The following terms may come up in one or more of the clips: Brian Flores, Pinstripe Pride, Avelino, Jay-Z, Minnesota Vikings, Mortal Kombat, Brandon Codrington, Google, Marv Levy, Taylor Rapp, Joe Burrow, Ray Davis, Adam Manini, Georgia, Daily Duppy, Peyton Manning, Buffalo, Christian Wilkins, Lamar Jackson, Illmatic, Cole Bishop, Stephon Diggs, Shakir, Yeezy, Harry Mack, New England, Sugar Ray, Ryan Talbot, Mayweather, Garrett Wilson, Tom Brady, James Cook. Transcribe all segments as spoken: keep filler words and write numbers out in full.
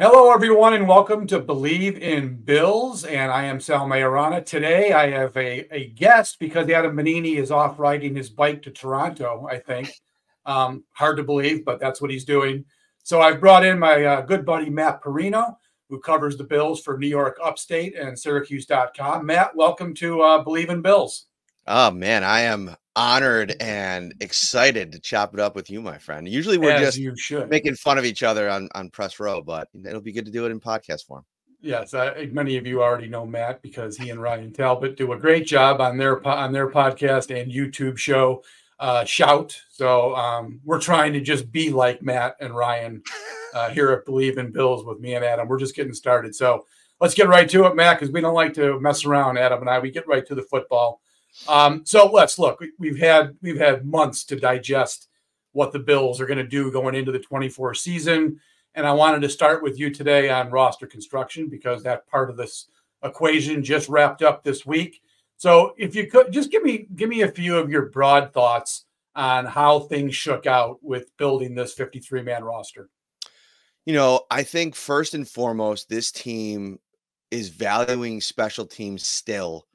Hello, everyone, and welcome to Believe in Bills, and I am Sal Maiorana. Today, I have a, a guest because Adam Manini is off riding his bike to Toronto, I think. Um, hard to believe, but that's what he's doing. So I've brought in my uh, good buddy, Matt Parrino, who covers the Bills for New York Upstate and Syracuse dot com. Matt, welcome to uh, Believe in Bills. Oh, man, I am honored and excited to chop it up with you, my friend. Usually we're As just making fun of each other on, on press row, but it'll be good to do it in podcast form. Yes. I, many of you already know Matt because he and Ryan Talbot do a great job on their, on their podcast and YouTube show, uh, Shout. So um, we're trying to just be like Matt and Ryan uh, here at Believe in Bills with me and Adam. We're just getting started. So let's get right to it, Matt, because we don't like to mess around, Adam and I. We get right to the football. Um, so let's look, we've had, we've had months to digest what the Bills are going to do going into the twenty-four season. And I wanted to start with you today on roster construction because that part of this equation just wrapped up this week. So if you could just give me, give me a few of your broad thoughts on how things shook out with building this fifty-three man roster. You know, I think first and foremost, this team is valuing special teams still.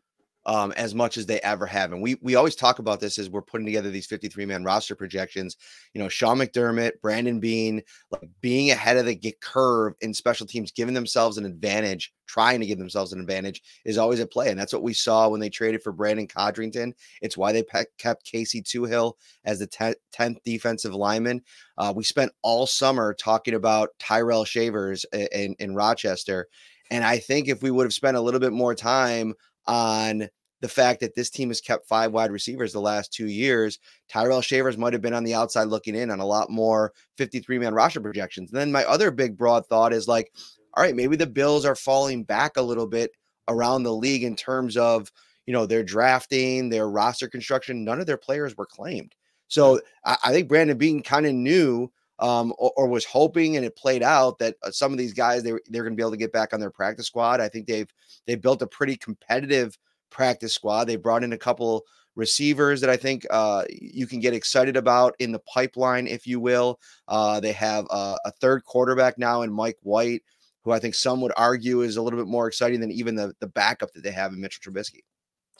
Um, as much as they ever have. And we, we always talk about this as we're putting together these fifty-three man roster projections, you know, Sean McDermott, Brandon Beane, like being ahead of the curve in special teams, giving themselves an advantage, trying to give themselves an advantage is always at play. And that's what we saw when they traded for Brandon Codrington. It's why they kept Casey Toohill as the tenth defensive lineman. Uh, we spent all summer talking about Tyrell Shavers in, in, in Rochester. And I think if we would have spent a little bit more time on the fact that this team has kept five wide receivers the last two years, Tyrell Shavers might have been on the outside looking in on a lot more fifty-three man roster projections. And then my other big broad thought is like, all right, maybe the Bills are falling back a little bit around the league in terms of, you know, their drafting, their roster construction. None of their players were claimed. So I, I think Brandon Beane kind of knew um, or, or was hoping, and it played out that some of these guys, they, they're going to be able to get back on their practice squad. I think they've, they built a pretty competitive practice squad. They brought in a couple receivers that I think uh, you can get excited about in the pipeline, if you will. Uh, they have a, a third quarterback now in Mike White, who I think some would argue is a little bit more exciting than even the, the backup that they have in Mitchell Trubisky.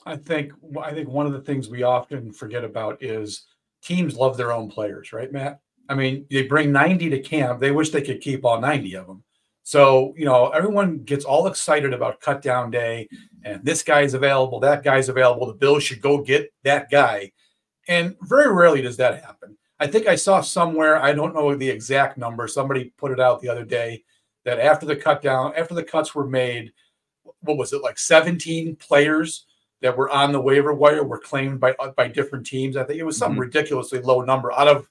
I think, I think one of the things we often forget about is teams love their own players, right, Matt? I mean, they bring ninety to camp. They wish they could keep all ninety of them. So, you know, everyone gets all excited about cut down day and this guy's available, that guy's available. The Bills should go get that guy. And very rarely does that happen. I think I saw somewhere, I don't know the exact number, somebody put it out the other day that after the cut down, after the cuts were made, what was it, like seventeen players that were on the waiver wire were claimed by, by different teams. I think it was some mm-hmm. ridiculously low number out of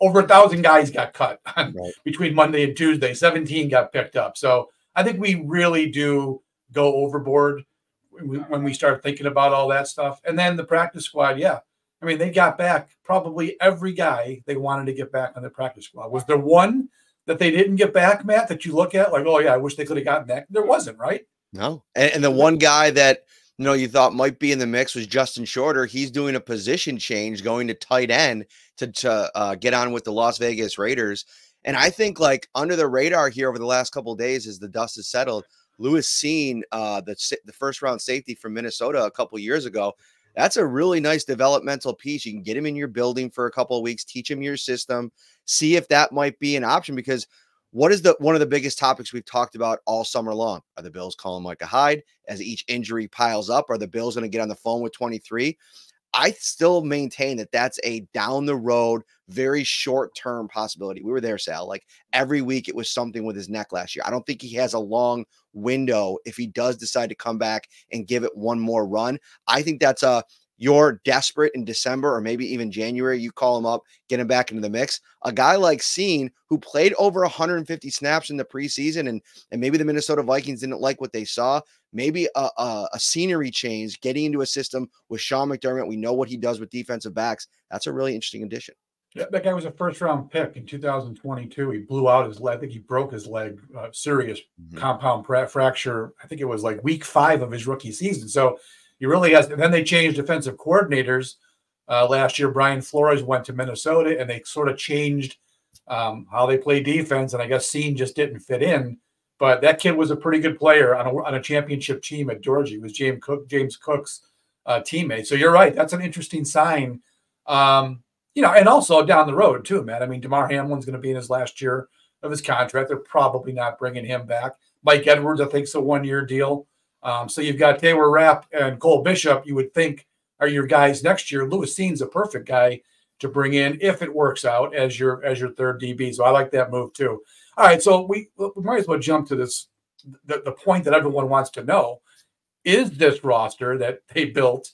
over a thousand guys got cut right. Between Monday and Tuesday. seventeen got picked up. So I think we really do go overboard when we start thinking about all that stuff. And then the practice squad, yeah. I mean, they got back probably every guy they wanted to get back on the practice squad. Was there one that they didn't get back, Matt, that you look at like, oh, yeah, I wish they could have gotten that? There wasn't, right? No. And, and the one guy that, you know, you thought might be in the mix was Justin Shorter. He's doing a position change, going to tight end to, to uh, get on with the Las Vegas Raiders. And I think like under the radar here over the last couple of days as the dust has settled, Lewis Cine, uh, the, the first round safety from Minnesota a couple of years ago, that's a really nice developmental piece. You can get him in your building for a couple of weeks, teach him your system, see if that might be an option because what is the one of the biggest topics we've talked about all summer long? Are the Bills calling Micah Hyde as each injury piles up? Are the Bills going to get on the phone with twenty-three? I still maintain that that's a down the road, very short term possibility. We were there, Sal. Like every week, it was something with his neck last year. I don't think he has a long window if he does decide to come back and give it one more run. I think that's a you're desperate in December or maybe even January, you call him up, get him back into the mix. A guy like Cine, who played over one hundred fifty snaps in the preseason, and, and maybe the Minnesota Vikings didn't like what they saw, maybe a, a, a scenery change, getting into a system with Sean McDermott. We know what he does with defensive backs. That's a really interesting addition. Yeah, that guy was a first-round pick in two thousand twenty-two. He blew out his leg. I think he broke his leg, uh, serious mm-hmm. compound fracture. I think it was like week five of his rookie season. So, he really has. And then they changed defensive coordinators uh, last year. Brian Flores went to Minnesota, and they sort of changed um, how they play defense. And I guess Cine just didn't fit in. But that kid was a pretty good player on a, on a championship team at Georgia. He was James Cook, James Cook's uh, teammate. So you're right. That's an interesting sign. Um, you know, and also down the road too, man. I mean, DeMar Hamlin's going to be in his last year of his contract. They're probably not bringing him back. Mike Edwards, I think, is a one-year deal. Um, so you've got Taylor Rapp and Cole Bishop, you would think, are your guys next year. Lewis Cine's a perfect guy to bring in if it works out as your as your third D B. So I like that move too. All right, so we, we might as well jump to this, the, the point that everyone wants to know. Is this roster that they built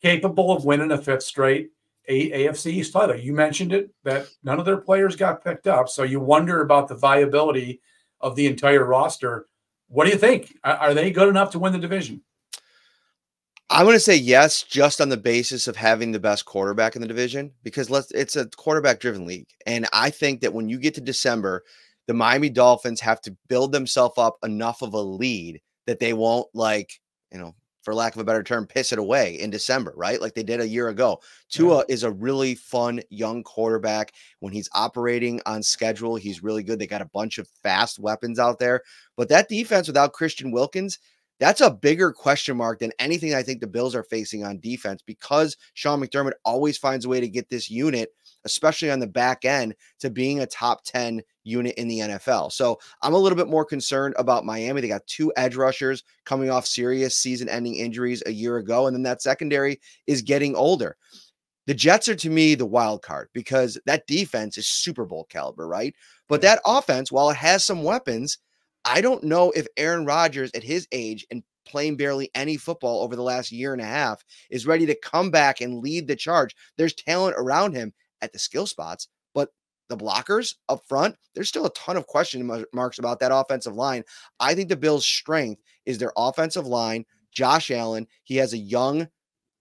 capable of winning a fifth straight A F C East title? You mentioned it, that none of their players got picked up, so you wonder about the viability of the entire roster. What do you think? Are, are they good enough to win the division? I'm going to say yes, just on the basis of having the best quarterback in the division, because let's, it's a quarterback-driven league. And I think that when you get to December, the Miami Dolphins have to build themselves up enough of a lead that they won't, like, you know, for lack of a better term, piss it away in December, right? Like they did a year ago. Tua yeah. is a really fun young quarterback. When he's operating on schedule, he's really good. They got a bunch of fast weapons out there. But that defense without Christian Wilkins, that's a bigger question mark than anything I think the Bills are facing on defense, because Sean McDermott always finds a way to get this unit, especially on the back end, to being a top ten unit in the N F L. So I'm a little bit more concerned about Miami. They got two edge rushers coming off serious season-ending injuries a year ago, and then that secondary is getting older. The Jets are, to me, the wild card, because that defense is Super Bowl caliber, right? But that offense, while it has some weapons, I don't know if Aaron Rodgers at his age and playing barely any football over the last year and a half is ready to come back and lead the charge. There's talent around him at the skill spots, but the blockers up front, there's still a ton of question marks about that offensive line. I think the Bills' strength is their offensive line. Josh Allen, he has a young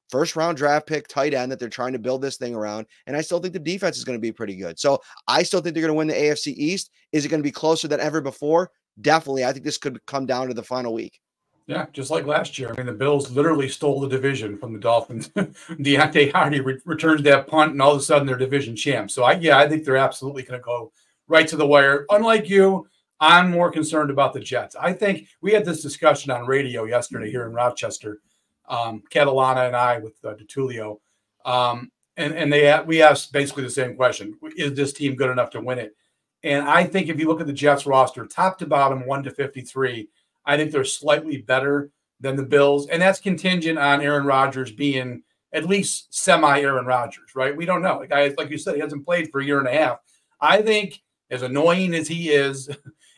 first round draft pick tight end that they're trying to build this thing around. And I still think the defense is going to be pretty good. So I still think they're going to win the A F C East. Is it going to be closer than ever before? Definitely. I think this could come down to the final week. Yeah, just like last year. I mean, the Bills literally stole the division from the Dolphins. Deontay Hardy re returned that punt, and all of a sudden they're division champs. So, I, yeah, I think they're absolutely going to go right to the wire. Unlike you, I'm more concerned about the Jets. I think we had this discussion on radio yesterday here in Rochester, um, Catalana and I with uh, DiTullio, um, and, and they we asked basically the same question. Is this team good enough to win it? And I think if you look at the Jets roster, top to bottom, one to fifty-three, I think they're slightly better than the Bills, and that's contingent on Aaron Rodgers being at least semi-Aaron Rodgers, right? We don't know. Like, I, like you said, he hasn't played for a year and a half. I think, as annoying as he is,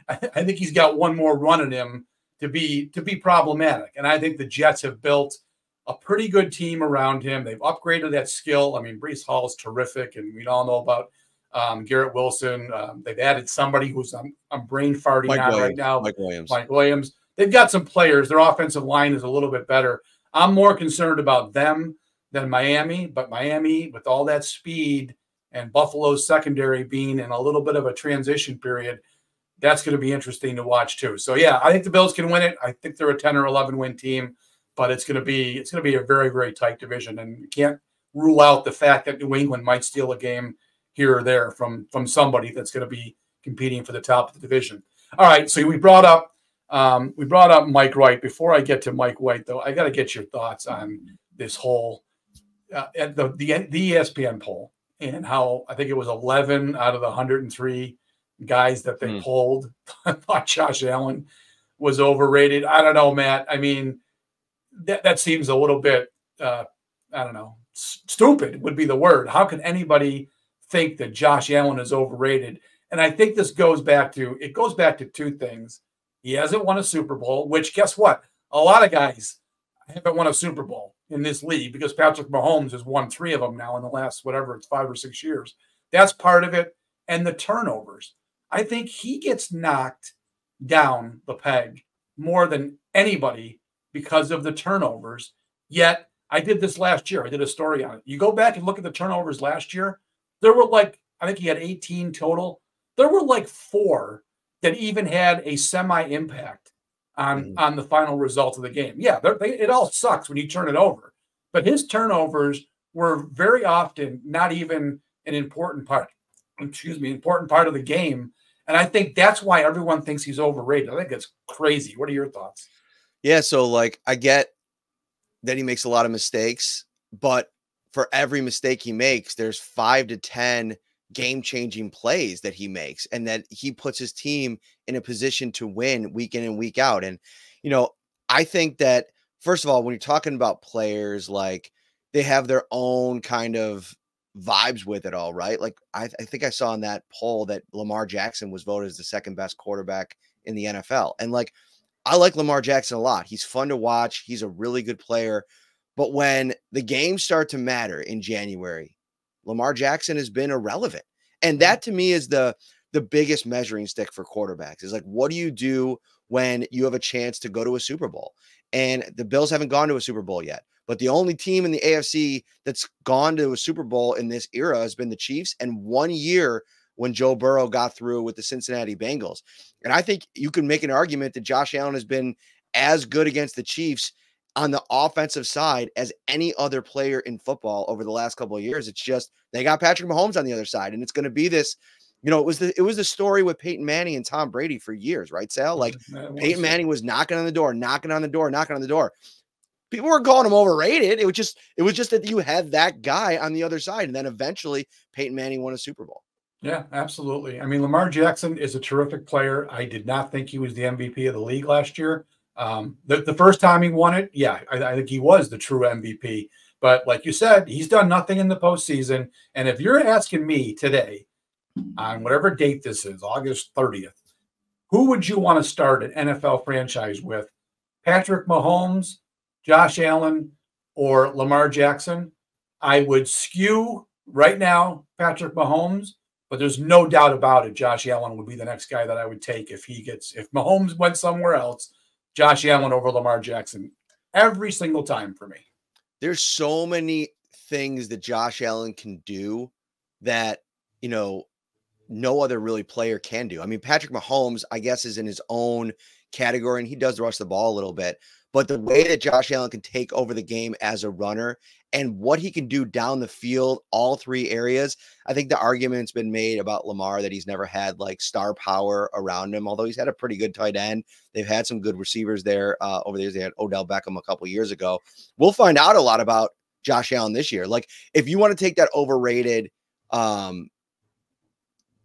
I, I think he's got one more run in him to be to be problematic, and I think the Jets have built a pretty good team around him. They've upgraded that skill. I mean, Breece Hall is terrific, and we all know about Um, Garrett Wilson. Um, they've added somebody who's I'm, I'm brain farting Mike on Williams. right now. Mike Williams. Mike Williams. They've got some players. Their offensive line is a little bit better. I'm more concerned about them than Miami, but Miami, with all that speed and Buffalo's secondary being in a little bit of a transition period, that's going to be interesting to watch too. So yeah, I think the Bills can win it. I think they're a ten or eleven win team, but it's going to be it's going to be a very, very tight division, and you can't rule out the fact that New England might steal a game here or there from from somebody that's going to be competing for the top of the division. All right, so we brought up um, we brought up Mike White. Before I get to Mike White, though, I got to get your thoughts on this whole uh, at the, the the E S P N poll, and how I think it was eleven out of the one hundred and three guys that they mm. polled thought Josh Allen was overrated. I don't know, Matt. I mean, that that seems a little bit uh, I don't know, stupid would be the word. How can anybody think that Josh Allen is overrated? And I think this goes back to, it goes back to two things. He hasn't won a Super Bowl, which, guess what? A lot of guys haven't won a Super Bowl in this league, because Patrick Mahomes has won three of them now in the last, whatever, it's five or six years. That's part of it. And the turnovers. I think he gets knocked down the peg more than anybody because of the turnovers. Yet, I did this last year. I did a story on it. You go back and look at the turnovers last year, there were like, I think he had eighteen total. There were like four that even had a semi-impact on, mm-hmm. on the final result of the game. Yeah, they, it all sucks when you turn it over. But his turnovers were very often not even an important part, excuse me, important part of the game. And I think that's why everyone thinks he's overrated. I think it's crazy. What are your thoughts? Yeah, so, like, I get that he makes a lot of mistakes, but for every mistake he makes, there's five to ten game-changing plays that he makes and that he puts his team in a position to win week in and week out. And, you know, I think that, first of all, when you're talking about players, like, they have their own kind of vibes with it all, right? Like, I, I think I saw in that poll that Lamar Jackson was voted as the second best quarterback in the N F L. And, like, I like Lamar Jackson a lot. He's fun to watch. He's a really good player. But when the games start to matter in January, Lamar Jackson has been irrelevant. And that to me is the, the biggest measuring stick for quarterbacks is like, what do you do when you have a chance to go to a Super Bowl? And the Bills haven't gone to a Super Bowl yet, but the only team in the A F C that's gone to a Super Bowl in this era has been the Chiefs. And one year when Joe Burrow got through with the Cincinnati Bengals. And I think you can make an argument that Josh Allen has been as good against the Chiefs on the offensive side as any other player in football over the last couple of years. It's just, they got Patrick Mahomes on the other side, and it's going to be this, you know, it was the, it was the story with Peyton Manning and Tom Brady for years, right, Sal? Like Peyton Manning was knocking on the door, knocking on the door, knocking on the door. People were calling him overrated. It was just, it was just that you had that guy on the other side. And then eventually Peyton Manning won a Super Bowl. Yeah, absolutely. I mean, Lamar Jackson is a terrific player. I did not think he was the M V P of the league last year. Um, the, the first time he won it, yeah, I, I think he was the true M V P. But like you said, he's done nothing in the postseason. And if you're asking me today, on whatever date this is, August thirtieth, who would you want to start an N F L franchise with? Patrick Mahomes, Josh Allen, or Lamar Jackson? I would skew right now Patrick Mahomes, but there's no doubt about it. Josh Allen would be the next guy that I would take if he gets, if Mahomes went somewhere else. Josh Allen over Lamar Jackson every single time for me. There's so many things that Josh Allen can do that, you know, no other really player can do. I mean, Patrick Mahomes, I guess, is in his own category, and he does rush the ball a little bit. But the way that Josh Allen can take over the game as a runner and what he can do down the field, all three areas, I think the argument's been made about Lamar that he's never had like star power around him, although he's had a pretty good tight end. They've had some good receivers there uh, over the years. They had Odell Beckham a couple years ago. We'll find out a lot about Josh Allen this year. Like if you want to take that overrated, um,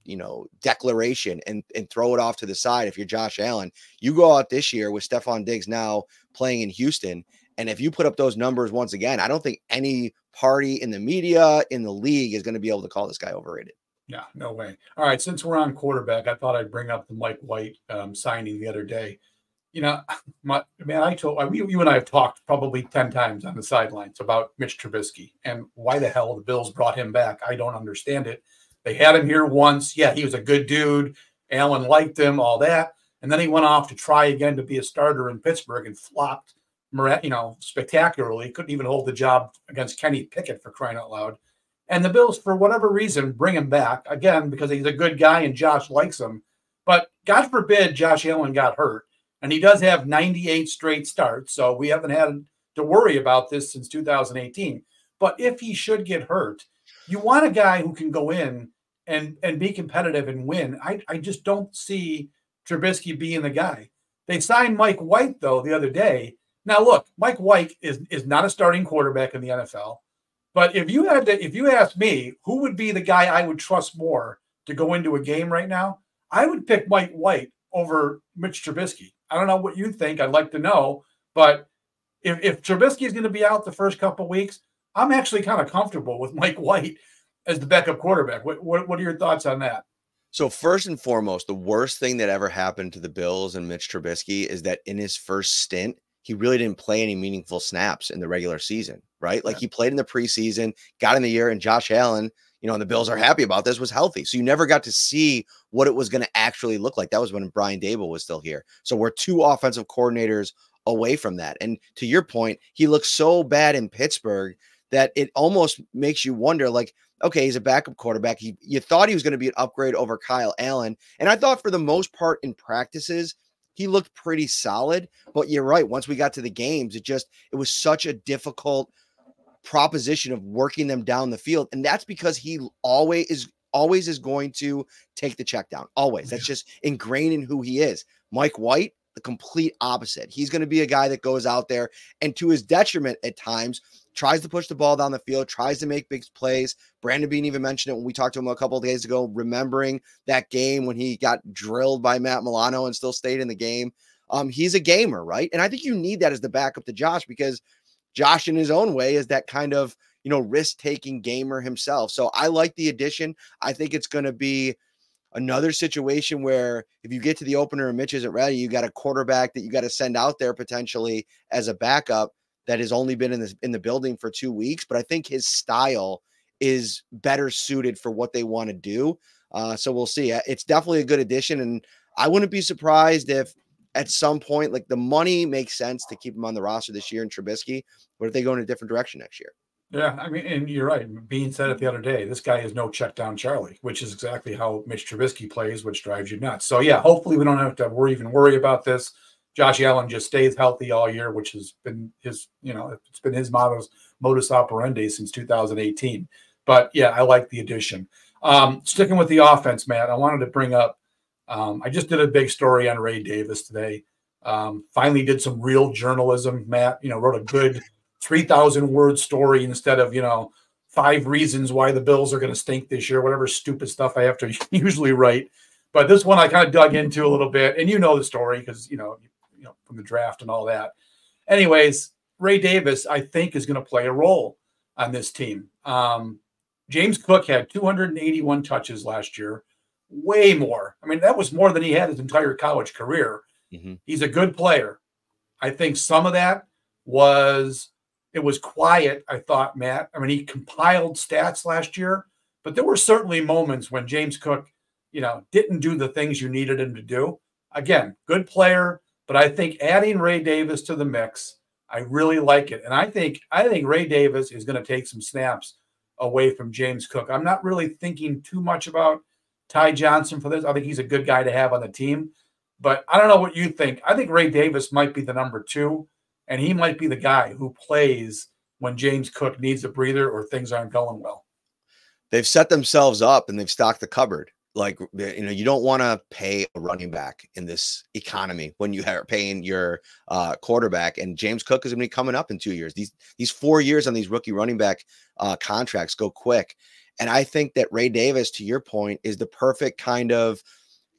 you know, declaration and, and throw it off to the side. If you're Josh Allen, you go out this year with Stephon Diggs now playing in Houston. And if you put up those numbers once again, I don't think any party in the media, in the league is going to be able to call this guy overrated. Yeah, no way. All right. Since we're on quarterback, I thought I'd bring up the Mike White um, signing the other day. You know, my, man, I told I, you and I have talked probably ten times on the sidelines about Mitch Trubisky and why the hell the Bills brought him back. I don't understand it. They had him here once. Yeah, he was a good dude. Allen liked him, all that. And then he went off to try again to be a starter in Pittsburgh and flopped, you know, spectacularly. Couldn't even hold the job against Kenny Pickett for crying out loud. And the Bills, for whatever reason, bring him back again because he's a good guy and Josh likes him. But God forbid Josh Allen got hurt. And he does have ninety-eight straight starts. So we haven't had to worry about this since two thousand eighteen. But if he should get hurt, you want a guy who can go in and and be competitive and win. I, I just don't see Trubisky being the guy. They signed Mike White, though, the other day. Now, look, Mike White is, is not a starting quarterback in the N F L. But if you had to, if you asked me who would be the guy I would trust more to go into a game right now, I would pick Mike White over Mitch Trubisky. I don't know what you think. I'd like to know. But if, if Trubisky is going to be out the first couple of weeks, I'm actually kind of comfortable with Mike White as the backup quarterback. What, what what are your thoughts on that? So first and foremost, the worst thing that ever happened to the Bills and Mitch Trubisky is that in his first stint, he really didn't play any meaningful snaps in the regular season, right? Like yeah. He played in the preseason, got in the year, and Josh Allen, you know, and the Bills are happy about this, was healthy. So you never got to see what it was going to actually look like. That was when Brian Daboll was still here. So we're two offensive coordinators away from that. And to your point, he looked so bad in Pittsburgh that it almost makes you wonder, like, okay, he's a backup quarterback. He, you thought he was going to be an upgrade over Kyle Allen. And I thought for the most part in practices, he looked pretty solid. But you're right. Once we got to the games, it just, it was such a difficult proposition of working them down the field. And that's because he always is always is going to take the check down. Always. That's just ingrained in who he is. Mike White, the complete opposite. He's going to be a guy that goes out there and, to his detriment at times, tries to push the ball down the field, tries to make big plays. Brandon Beane even mentioned it when we talked to him a couple of days ago, remembering that game when he got drilled by Matt Milano and still stayed in the game. Um, he's a gamer, right? And I think you need that as the backup to Josh, because Josh in his own way is that kind of, you know, risk-taking gamer himself. So I like the addition. I think it's going to be another situation where if you get to the opener and Mitch isn't ready, you got a quarterback that you got to send out there potentially as a backup that has only been in the, in the building for two weeks. But I think his style is better suited for what they want to do. Uh, so we'll see. It's definitely a good addition. And I wouldn't be surprised if at some point, like, the money makes sense to keep him on the roster this year in Trubisky, but if they go in a different direction next year. Yeah, I mean, and you're right. Beane said it the other day. This guy is no check down Charlie, which is exactly how Mitch Trubisky plays, which drives you nuts. So, yeah, hopefully we don't have to worry, even worry about this. Josh Allen just stays healthy all year, which has been his, you know, it's been his modus, modus operandi since two thousand eighteen. But, yeah, I like the addition. Um, sticking with the offense, Matt, I wanted to bring up, um, I just did a big story on Ray Davis today. Um, finally did some real journalism, Matt, you know, wrote a good – three thousand word story instead of, you know, five reasons why the Bills are going to stink this year, whatever stupid stuff I have to usually write. But this one I kind of dug into a little bit, and you know the story because, you know, you know, from the draft and all that. Anyways, Ray Davis, I think, is going to play a role on this team. Um, James Cook had two hundred eighty-one touches last year, way more. I mean, that was more than he had his entire college career. Mm-hmm. He's a good player. I think some of that was... It was quiet, I thought, Matt. I mean, he compiled stats last year, but there were certainly moments when James Cook, you know, didn't do the things you needed him to do. Again, good player, but I think adding Ray Davis to the mix, I really like it. And I think I think Ray Davis is going to take some snaps away from James Cook. I'm not really thinking too much about Ty Johnson for this. I think he's a good guy to have on the team, but I don't know what you think. I think Ray Davis might be the number two. And he might be the guy who plays when James Cook needs a breather or things aren't going well. They've set themselves up and they've stocked the cupboard. Like, you know, you don't want to pay a running back in this economy when you are paying your uh, quarterback. And James Cook is going to be coming up in two years. These these four years on these rookie running back uh, contracts go quick. And I think that Ray Davis, to your point, is the perfect kind of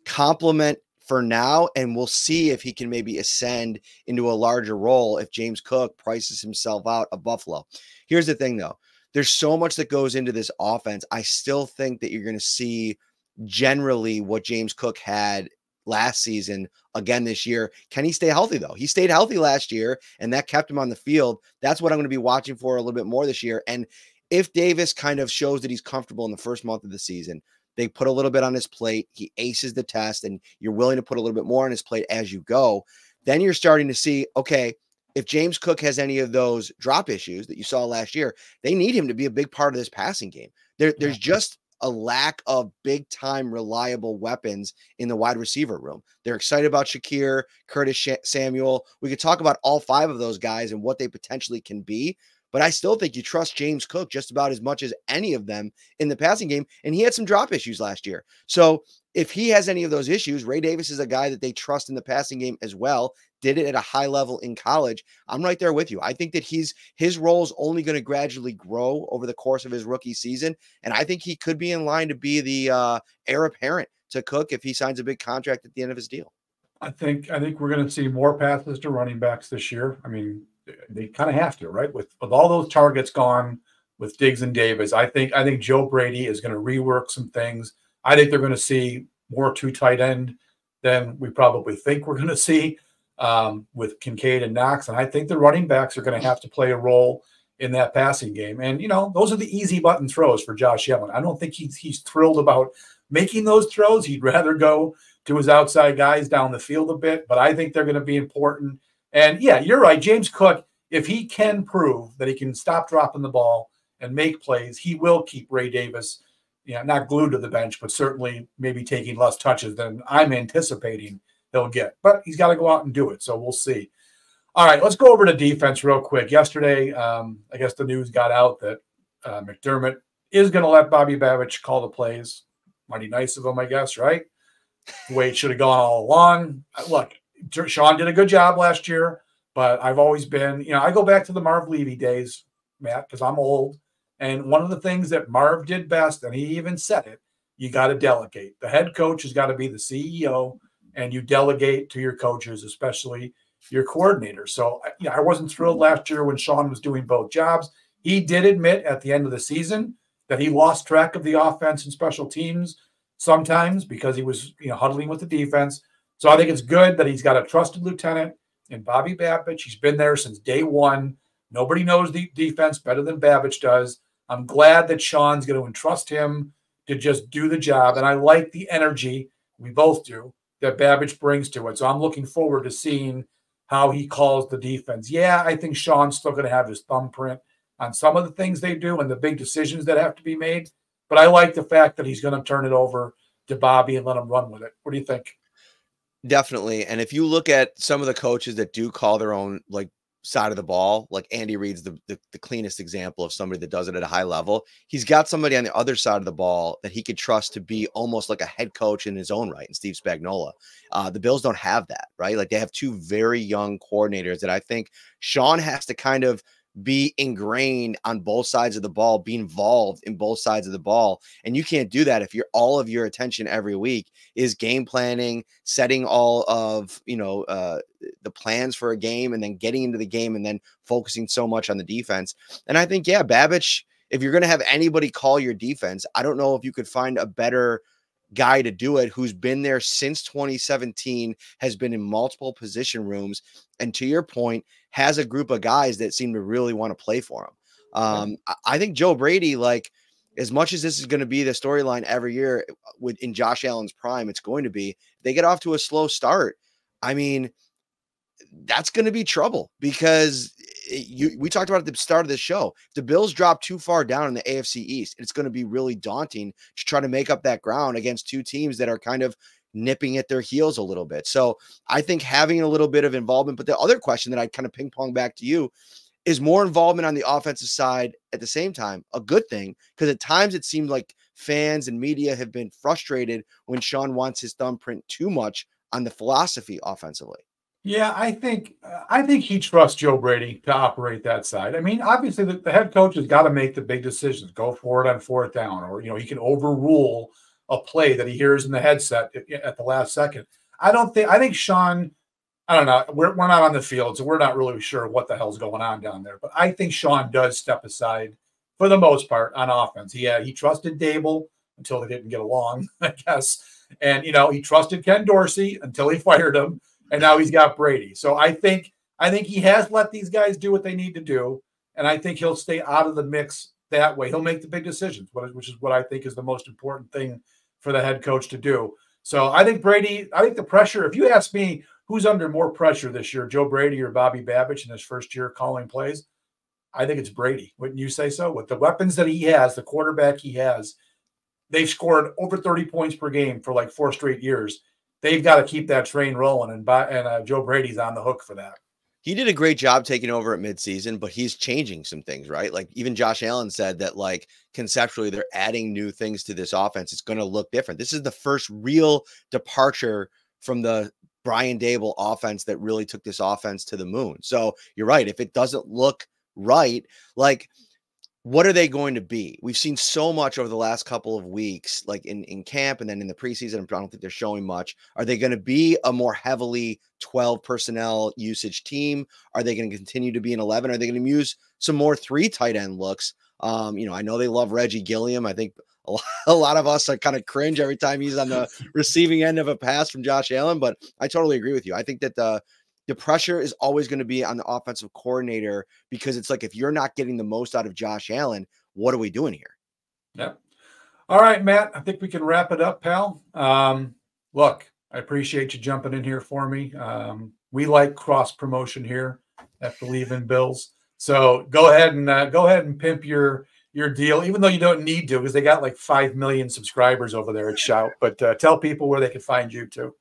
complement for now, and we'll see if he can maybe ascend into a larger role if James Cook prices himself out of Buffalo. Here's the thing, though. There's so much that goes into this offense. I still think that you're going to see generally what James Cook had last season again this year. Can he stay healthy, though? He stayed healthy last year, and that kept him on the field. That's what I'm going to be watching for a little bit more this year. And if Davis kind of shows that he's comfortable in the first month of the season, they put a little bit on his plate, he aces the test, and you're willing to put a little bit more on his plate as you go, then you're starting to see, okay, if James Cook has any of those drop issues that you saw last year, they need him to be a big part of this passing game. There, there's just a lack of big-time reliable weapons in the wide receiver room. They're excited about Shakir, Curtis Samuel. We could talk about all five of those guys and what they potentially can be. But I still think you trust James Cook just about as much as any of them in the passing game. And he had some drop issues last year. So if he has any of those issues, Ray Davis is a guy that they trust in the passing game as well. Did it at a high level in college. I'm right there with you. I think that he's his role is only going to gradually grow over the course of his rookie season. And I think he could be in line to be the uh, heir apparent to Cook if he signs a big contract at the end of his deal. I think I think we're going to see more passes to running backs this year. I mean, they kind of have to, right? With with all those targets gone with Diggs and Davis, I think I think Joe Brady is going to rework some things. I think they're going to see more two tight end than we probably think we're going to see um, with Kincaid and Knox. And I think the running backs are going to have to play a role in that passing game. And, you know, those are the easy button throws for Josh Allen. I don't think he's, he's thrilled about making those throws. He'd rather go to his outside guys down the field a bit, but I think they're going to be important. And, yeah, you're right. James Cook, if he can prove that he can stop dropping the ball and make plays, he will keep Ray Davis, you know, not glued to the bench, but certainly maybe taking less touches than I'm anticipating he'll get. But he's got to go out and do it, so we'll see. All right, let's go over to defense real quick. Yesterday, um, I guess the news got out that uh, McDermott is going to let Bobby Babich call the plays. mighty nice of him, I guess, right? The way it should have gone all along. Look, Sean did a good job last year, but I've always been, you know, I go back to the Marv Levy days, Matt, because I'm old. And one of the things that Marv did best, and he even said it, you got to delegate. The head coach has got to be the C E O, and you delegate to your coaches, especially your coordinator. So you know, I wasn't thrilled last year when Sean was doing both jobs. He did admit at the end of the season that he lost track of the offense and special teams sometimes because he was, you know, huddling with the defense. So I think it's good that he's got a trusted lieutenant in Bobby Babich. He's been there since day one. Nobody knows the defense better than Babich does. I'm glad that Sean's going to entrust him to just do the job. And I like the energy, we both do, that Babich brings to it. So I'm looking forward to seeing how he calls the defense. Yeah, I think Sean's still going to have his thumbprint on some of the things they do and the big decisions that have to be made. But I like the fact that he's going to turn it over to Bobby and let him run with it. What do you think? Definitely. And if you look at some of the coaches that do call their own like side of the ball, like Andy Reid's the, the, the cleanest example of somebody that does it at a high level. He's got somebody on the other side of the ball that he could trust to be almost like a head coach in his own right, and Steve Spagnuolo. Uh, the Bills don't have that, right? Like they have two very young coordinators that I think Sean has to kind of be ingrained on both sides of the ball, be involved in both sides of the ball. And you can't do that if you're all of your attention every week is game planning, setting all of, you know, uh, the plans for a game and then getting into the game and then focusing so much on the defense. And I think, yeah, Babich, if you're going to have anybody call your defense, I don't know if you could find a better guy to do it who's been there since twenty seventeen, has been in multiple position rooms, and to your point, has a group of guys that seem to really want to play for him. Um, I think Joe Brady, like as much as this is going to be the storyline every year with in Josh Allen's prime, it's going to be they get off to a slow start. I mean, that's going to be trouble because you, we talked about at the start of the show, if the Bills drop too far down in the A F C East, it's going to be really daunting to try to make up that ground against two teams that are kind of nipping at their heels a little bit. So I think having a little bit of involvement, but the other question that I kind of ping pong back to you is more involvement on the offensive side at the same time, a good thing, because at times it seemed like fans and media have been frustrated when Sean wants his thumbprint too much on the philosophy offensively. Yeah, I think I think he trusts Joe Brady to operate that side. I mean, obviously, the, the head coach has got to make the big decisions, go for it on fourth down, or, you know, he can overrule a play that he hears in the headset at the last second. I don't think – I think Sean – I don't know. We're, we're not on the field, so we're not really sure what the hell's going on down there. But I think Sean does step aside for the most part on offense. He, uh, he trusted Daboll until they didn't get along, I guess. And, you know, he trusted Ken Dorsey until he fired him. And now he's got Brady. So I think I think he has let these guys do what they need to do, and I think he'll stay out of the mix that way. He'll make the big decisions, which is what I think is the most important thing for the head coach to do. So I think Brady, I think the pressure, if you ask me who's under more pressure this year, Joe Brady or Bobby Babich in his first year calling plays, I think it's Brady. Wouldn't you say so? With the weapons that he has, the quarterback he has, they've scored over thirty points per game for like four straight years. They've got to keep that train rolling, and by, and uh, Joe Brady's on the hook for that. He did a great job taking over at midseason, but he's changing some things, right? Like even Josh Allen said that, like conceptually, they're adding new things to this offense. It's going to look different. This is the first real departure from the Brian Daboll offense that really took this offense to the moon. So you're right. If it doesn't look right, like what are they going to be? We've seen so much over the last couple of weeks, like in, in camp and then in the preseason. I don't think they're showing much. Are they going to be a more heavily twelve personnel usage team? Are they going to continue to be an eleven? Are they going to use some more three tight end looks? Um, you know, I know they love Reggie Gilliam. I think a lot, a lot of us are kind of cringe every time he's on the receiving end of a pass from Josh Allen, but I totally agree with you. I think that the The pressure is always going to be on the offensive coordinator because it's like, if you're not getting the most out of Josh Allen, what are we doing here? Yep. All right, Matt, I think we can wrap it up, pal. Um, look, I appreciate you jumping in here for me. Um, we like cross promotion here at Believe in Bills. So go ahead and uh, go ahead and pimp your, your deal, even though you don't need to, because they got like five million subscribers over there at Shout, but uh, tell people where they can find you too.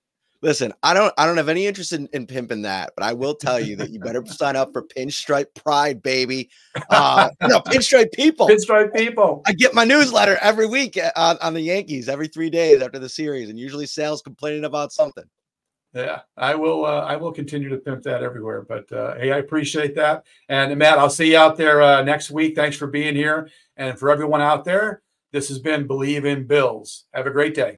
Listen, I don't I don't have any interest in, in pimping that, but I will tell you that you better sign up for Pinstripe Pride, baby. Uh, no, Pinstripe People. Pinstripe People. I get my newsletter every week on, on the Yankees, every three days after the series, and usually Sal's complaining about something. Yeah, I will. Uh, I will continue to pimp that everywhere. But uh, hey, I appreciate that. And Matt, I'll see you out there uh, next week. Thanks for being here. And for everyone out there, this has been Believe in Bills. Have a great day.